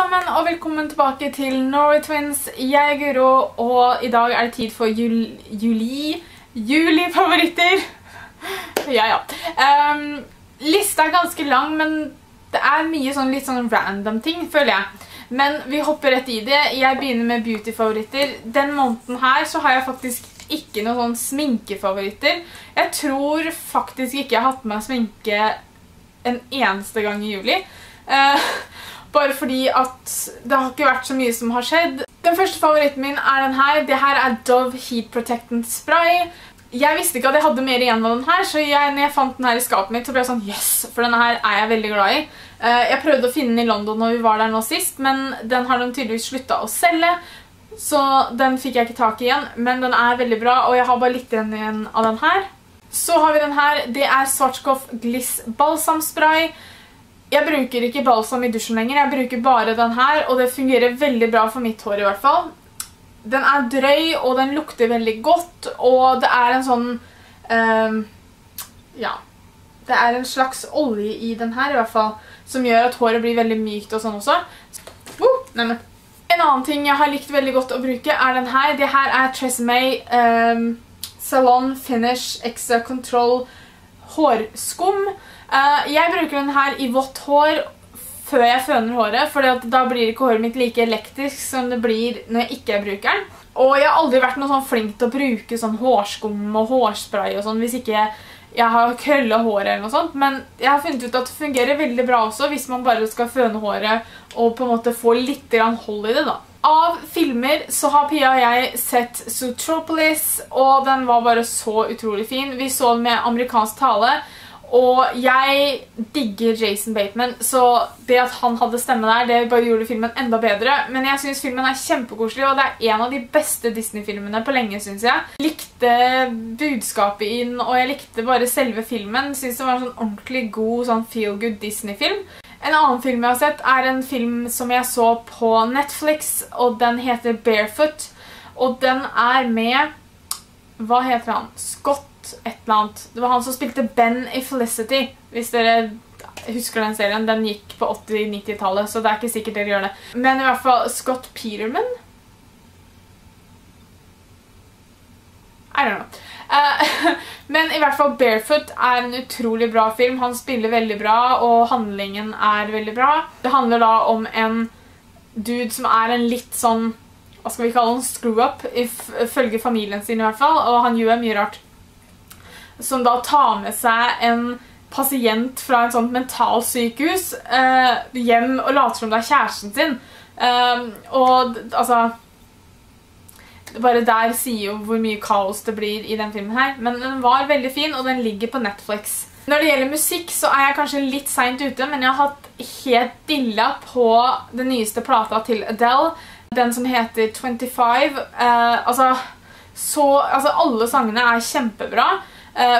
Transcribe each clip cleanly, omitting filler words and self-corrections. Sammen og velkommen tilbake til Norway Twins. Jeg er Guro, og i dag er det tid for juli-favoritter. Lista er ganske lang, men det er mye sånn, litt sånn random ting, føler jeg. Men vi hopper rett i det. Jeg begynner med beauty-favoritter. Den måneden her så har jeg faktisk ikke noen sånn sminkefavoritter. Jeg tror faktisk ikke jeg har hatt med meg sminke en eneste gang i juli. Bare fordi at det har ikke vært så mye som har skjedd. Den første favoritten min er den her. Det her er Dove Heat Protectant Spray. Jeg visste ikke at jeg hadde mer igjen av den her, så når jeg fant den her i skapet mitt, så ble jeg sånn, yes, for denne her er jeg veldig glad i. Jeg prøvde å finne den i London når vi var der nå sist, men den har de tydeligvis sluttet å selge, så den fikk jeg ikke tak i igjen, men den er veldig bra, og jeg har bare litt igjen av den her. Så har vi den her. Det er Svartskov Gliss Balsamspray. Jeg bruker ikke balsam i dusjen lenger, jeg bruker bare den her, og det fungerer veldig bra for mitt hår i hvert fall. Den er drøy, og den lukter veldig godt, og det er en sånn, det er en slags olje i den her i hvert fall, som gjør at håret blir veldig mykt og sånn også. En annen ting jeg har likt veldig godt å bruke er den her. Det her er Tresemay Salon Finish Extra Control Hårskum. Jeg bruker den her i vått hår før jeg føner håret, for da blir ikke håret mitt like elektrisk som det blir når jeg ikke bruker den. Og jeg har aldri vært noe sånn flink til å bruke sånn hårskum og hårspray og sånn, hvis ikke jeg har krølla håret eller noe sånt. Men jeg har funnet ut at det fungerer veldig bra også hvis man bare skal føne håret og på en måte få litt hold i det da. Av filmer så har Pia og jeg sett Zootropolis, og den var bare så utrolig fin. Vi så den med amerikansk tale. Og jeg digger Jason Bateman, så det at han hadde stemme der, det bare gjorde filmen enda bedre. Men jeg synes filmen er kjempekoselig, og det er en av de beste Disney-filmene på lenge, synes jeg. Jeg likte budskapet inn, og jeg likte bare selve filmen. Synes det var en sånn ordentlig god, sånn feel-good Disney-film. En annen film jeg har sett er en film som jeg så på Netflix, og den heter Barefoot. Og den er med, hva heter han? Scott et eller annet. Det var han som spilte Ben i Felicity, hvis dere husker den serien. Den gikk på 80-90-tallet, så det er ikke sikkert dere gjør det. Men i hvert fall Scott Peterman? I don't know. Men i hvert fall Barefoot er en utrolig bra film. Han spiller veldig bra, og handlingen er veldig bra. Det handler da om en dude som er en litt sånn, hva skal vi kalle han, screw-up, ifølge familien sin i hvert fall, og han gjør mye rart. Som da tar med seg en pasient fra en sånn mentalsykehus hjem og later som det er kjæresten sin. Bare der sier jo hvor mye kaos det blir i den filmen her. Men den var veldig fin, og den ligger på Netflix. Når det gjelder musikk så er jeg kanskje litt sent ute, men jeg har hatt helt dilla på den nyeste plata til Adele. Den som heter 25. Alle sangene er kjempebra.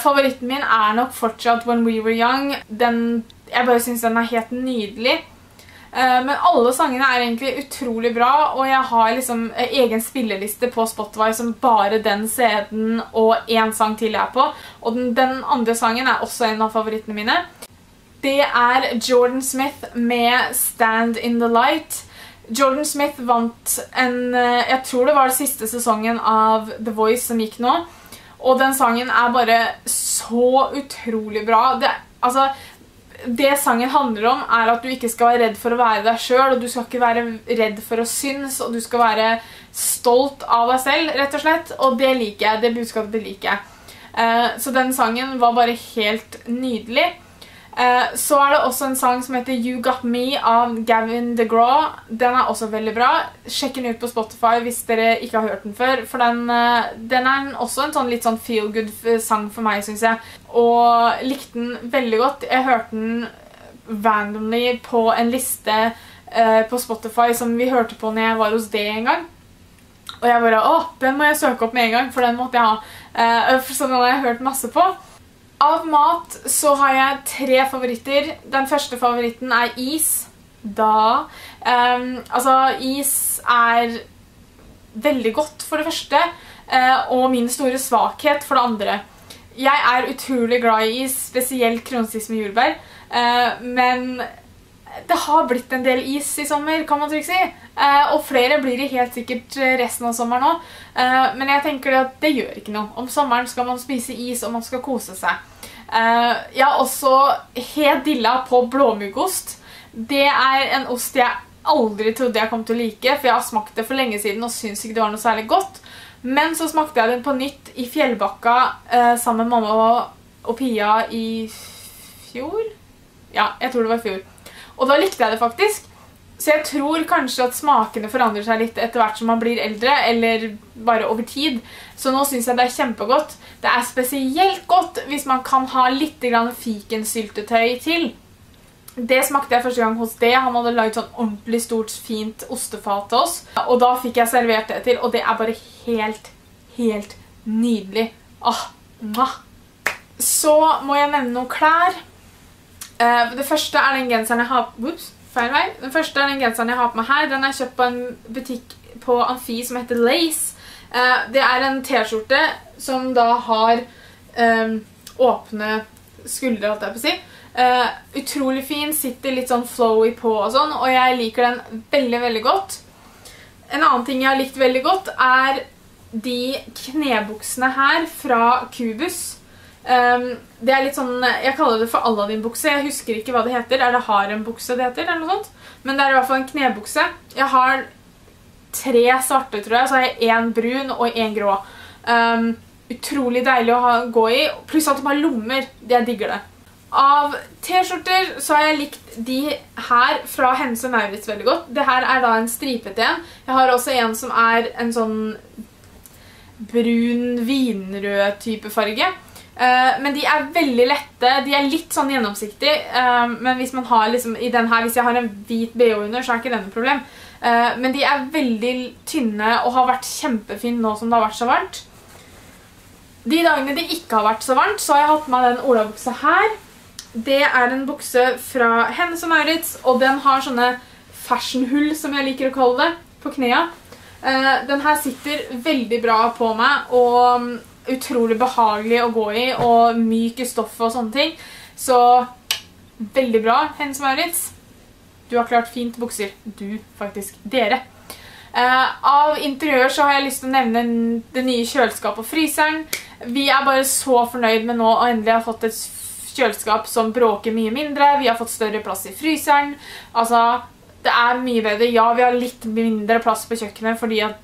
Favoritten min er nok fortsatt When We Were Young. Jeg bare synes den er helt nydelig. Men alle sangene er egentlig utrolig bra, og jeg har liksom egen spilleliste på Spotify som bare den CD-en og en sang til er på. Og den andre sangen er også en av favorittene mine. Det er Jordan Smith med Stand in the Light. Jordan Smith vant jeg tror det var den siste sesongen av The Voice som gikk nå. Og den sangen er bare så utrolig bra. Det sangen handler om er at du ikke skal være redd for å være deg selv, og du skal ikke være redd for å synes, og du skal være stolt av deg selv, rett og slett. Og det liker jeg, det budskapet liker jeg. Så den sangen var bare helt nydelig. Så er det også en sang som heter You Got Me av Gavin DeGraw. Den er også veldig bra. Sjekk den ut på Spotify hvis dere ikke har hørt den før, for den er også en sånn litt sånn feel-good sang for meg, synes jeg. Og likte den veldig godt. Jeg hørte den randomly på en liste på Spotify som vi hørte på når jeg var hos det en gang. Og jeg bare, den må jeg søke opp med en gang, for den måtte jeg ha. Så den har jeg hørt masse på. Av mat så har jeg tre favoritter. Den første favoritten er is. Is er veldig godt for det første, og min store svakhet for det andre. Jeg er utrolig glad i is, spesielt kronsis med jordbær, men det har blitt en del is i sommer, kan man trygt si. Og flere blir det helt sikkert resten av sommeren også. Men jeg tenker at det gjør ikke noe. Om sommeren skal man spise is, og man skal kose seg. Jeg har også helt dilla på blåmuggost. Det er en ost jeg aldri trodde jeg kom til å like, for jeg har smakt det for lenge siden og synes ikke det var noe særlig godt. Men så smakte jeg den på nytt i Fjellbakka sammen med mamma og Pia i fjor. Ja, jeg tror det var i fjor. Og da likte jeg det faktisk. Så jeg tror kanskje at smakene forandrer seg litt etter hvert som man blir eldre, eller bare over tid. Så nå synes jeg det er kjempegodt. Det er spesielt godt hvis man kan ha litt fikensyltetøy til. Det smakte jeg første gang hos det. Han hadde laget sånn ordentlig stort, fint ostefat til oss. Og da fikk jeg servert det til, og det er bare helt, helt nydelig. Åh, mwah! Så må jeg nevne noen klær. Det første er den genseren jeg har på her. Den er kjøpt på en butikk på Amfi som heter Lace. Det er en t-skjorte som da har åpne skuldre, holdt jeg på å si. Utrolig fin, sitter litt sånn flowy på og sånn, og jeg liker den veldig, veldig godt. En annen ting jeg har likt veldig godt er de knebuksene her fra Cubus. Det er litt sånn, jeg kaller det for Aladdin-bukse. Jeg husker ikke hva det heter. Er det harem-bukse det heter, eller noe sånt? Men det er i hvert fall en knebukse. Jeg har 3 svarte, tror jeg. Så har jeg 1 brun og 1 grå. Utrolig deilig å gå i. Pluss at de har lommer. Jeg digger det. Av t-skjorter så har jeg likt de her fra Hense Nærvids veldig godt. Det her er da en stripet en. Jeg har også en som er en sånn brun, vinrød type farge. Men de er veldig lette, de er litt sånn gjennomsiktige, men hvis man har liksom, i den her, hvis jeg har en hvit BH under, så er ikke det noe problem. Men de er veldig tynne og har vært kjempefint nå som det har vært så varmt. De dagene det ikke har vært så varmt, så har jeg hatt med den olabuksa her. Det er en bukse fra Hense Maurits, og den har sånne fashionhull, som jeg liker å kalle det, på knea. Den her sitter veldig bra på meg, og utrolig behagelig å gå i, og myke stoff og sånne ting. Så veldig bra, Hense Maurits. Du har klart fint bukser. Du, faktisk. Dere. Av interiør så har jeg lyst til å nevne det nye kjøleskapet og fryseren. Vi er bare så fornøyd med nå å endelig ha fått et kjøleskap som bråker mye mindre. Vi har fått større plass i fryseren. Altså, det er mye bedre. Ja, vi har litt mindre plass på kjøkkenet fordi at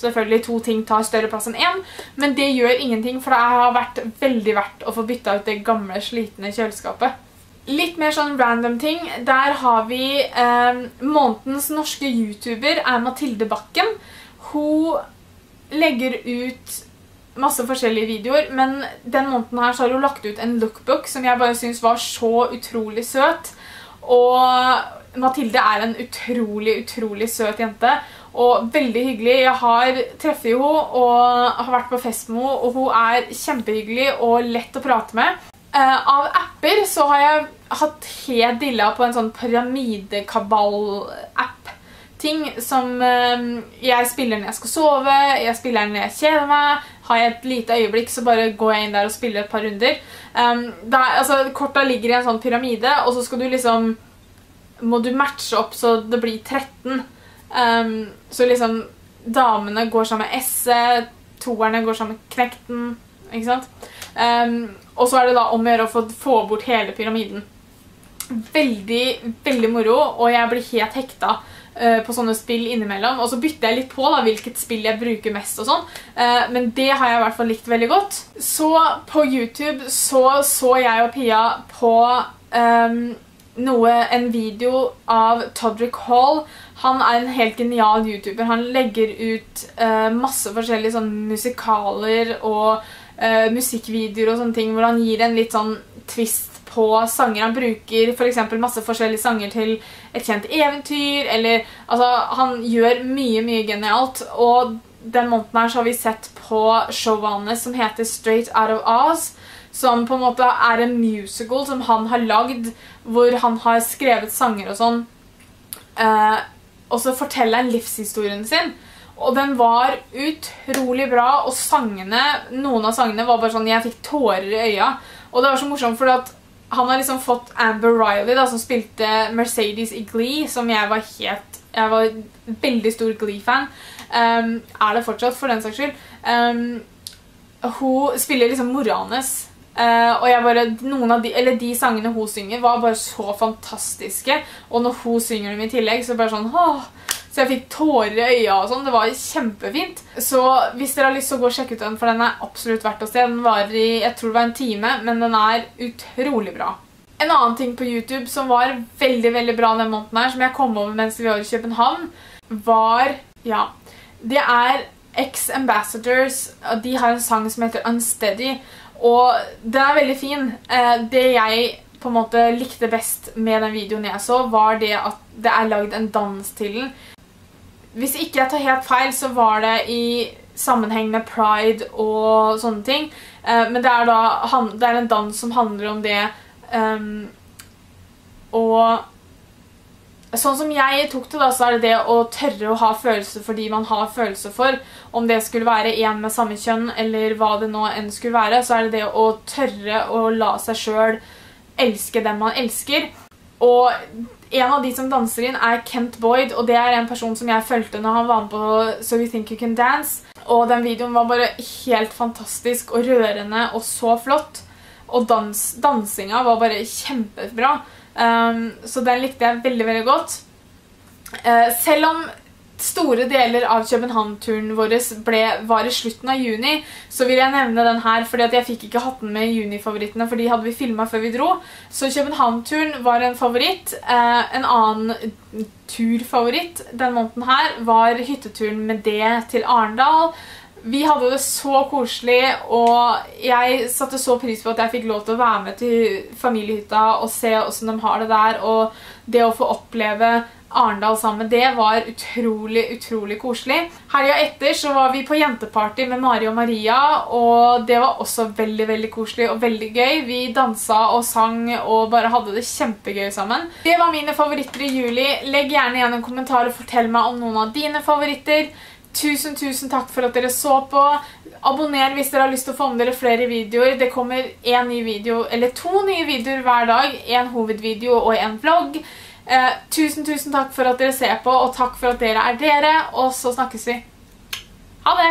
selvfølgelig 2 ting tar større plass enn 1, men det gjør ingenting, for det har vært veldig verdt å få byttet ut det gamle, slitne kjøleskapet. Litt mer sånn random ting. Der har vi månedens norske YouTuber er Mathilde Bakken. Hun legger ut masse forskjellige videoer, men den måneden her så har hun lagt ut en lookbook som jeg bare synes var så utrolig søt. Og Mathilde er en utrolig, utrolig søt jente. Og veldig hyggelig. Jeg har treffet henne og har vært på fest med henne, og hun er kjempehyggelig og lett å prate med. Av apper så har jeg hatt helt dilla på en sånn pyramidekaball-app-ting som jeg spiller når jeg skal sove, jeg spiller når jeg kjeder meg. Har jeg et lite øyeblikk så bare går jeg inn der og spiller et par runder. Altså, korta ligger i en sånn pyramide, og så skal du liksom, må du matche opp så det blir 13. Så liksom damene går sammen med esse, toerne går sammen med knekten, ikke sant? Og så er det da om å gjøre å få bort hele pyramiden. Veldig, veldig moro, og jeg blir helt hekta på sånne spill innimellom. Og så bytter jeg litt på da, hvilket spill jeg bruker mest og sånn, men det har jeg i hvert fall likt veldig godt. Så på YouTube så jeg og Pia på en video av Todrick Hall. Han er en helt genial YouTuber. Han legger ut masse forskjellige sånn musikaler og musikkvideoer og sånne ting, hvor han gir en litt sånn twist på sanger. Han bruker for eksempel masse forskjellige sanger til et kjent eventyr, eller altså, han gjør mye, mye genialt. Og den måneden her så har vi sett på showet hans som heter Straight Outta Oz, som på en måte er en musical som han har lagd, hvor han har skrevet sanger og sånn, og så forteller han livshistorien sin. Og den var utrolig bra, og sangene, noen av sangene var bare sånn, jeg fikk tårer i øya. Og det var så morsomt, for han har liksom fått Amber Riley da, som spilte Mercedes i Glee, som jeg var en veldig stor Glee-fan, er det fortsatt for den saks skyld. Hun spiller liksom mora hennes, og jeg bare, de sangene hun synger var bare så fantastiske, og når hun synger dem i tillegg, så bare sånn, åh, så jeg fikk tårer i øya og sånn, det var kjempefint. Så hvis dere har lyst til å gå og sjekke ut den, for den er absolutt verdt å se, den varer i, jeg tror det var en time, men den er utrolig bra. En annen ting på YouTube som var veldig, veldig bra den måneden her, som jeg kom over mens vi var i København, var, ja, det er X Ambassadors, og de har en sang som heter Unsteady, og den er veldig fin. Det jeg på en måte likte best med den videoen jeg så, var det at det er laget en dans til den. Hvis ikke jeg tar helt feil, så var det i sammenheng med Pride og sånne ting. Men det er da det er en dans som handler om det. Og sånn som jeg tok det da, så er det det å tørre å ha følelser for de man har følelser for. Om det skulle være en med samme kjønn, eller hva det nå enn skulle være, så er det det å tørre å la seg selv elske dem man elsker. Og en av de som danser inn er Kent Boyd, og det er en person som jeg følte når han var med på So You Think You Can Dance. Og den videoen var bare helt fantastisk og rørende og så flott. Og dansinga var bare kjempebra. Så den likte jeg veldig, veldig godt. Selv om store deler av København-turen vår var i slutten av juni, så vil jeg nevne den her, fordi at jeg fikk ikke hatt den med juni-favorittene, for de hadde vi filmet før vi dro. Så København-turen var en favoritt. En annen turfavoritt den måneden her var hytteturen med det til Arendal. Vi hadde det så koselig, og jeg satte så pris på at jeg fikk lov til å være med til familiehytta og se hvordan de har det der, og det å få oppleve Arendal sammen, det var utrolig, utrolig koselig. Helga etter så var vi på jenteparty med Mari og Maria, og det var også veldig, veldig koselig og veldig gøy. Vi dansa og sang og bare hadde det kjempegøy sammen. Det var mine favoritter i juli. Legg gjerne igjen en kommentar og fortell meg om noen av dine favoritter. Tusen, tusen takk for at dere så på. Abonner hvis dere har lyst til å få med dere flere videoer. Det kommer en ny video, eller to nye videoer hver dag. En hovedvideo og en vlogg. Tusen, tusen takk for at dere ser på, og takk for at dere er dere, og så snakkes vi. Ha det!